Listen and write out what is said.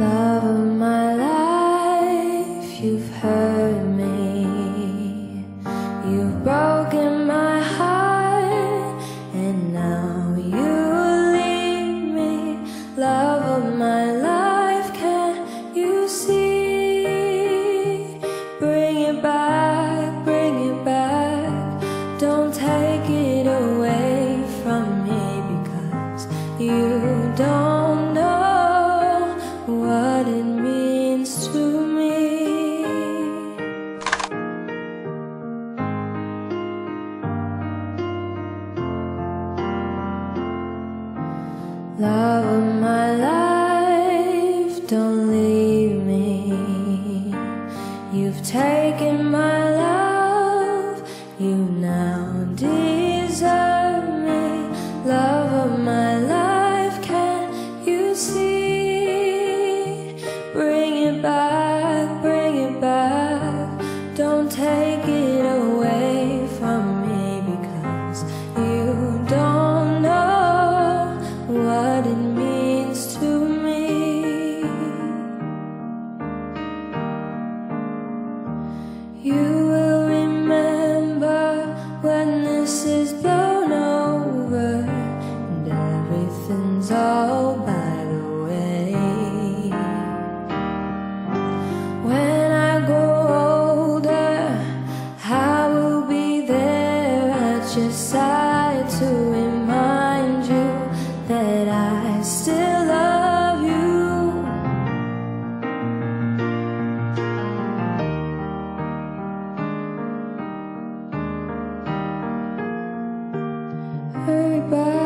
Love of my life, you've hurt me. You've broken my heart, and now you leave me. Love of my life, can you see? Bring it back, bring it back. Don't take it away from me, because you don't know what it means to me. Love of my life, don't leave me. You've taken my love, you now deserve me. Love of my life, can you see? Don't take it away from me, because you don't know what it means to me. You will remember when this is blown over and everything's all by the way. When I grow side to remind you that I still love you. Everybody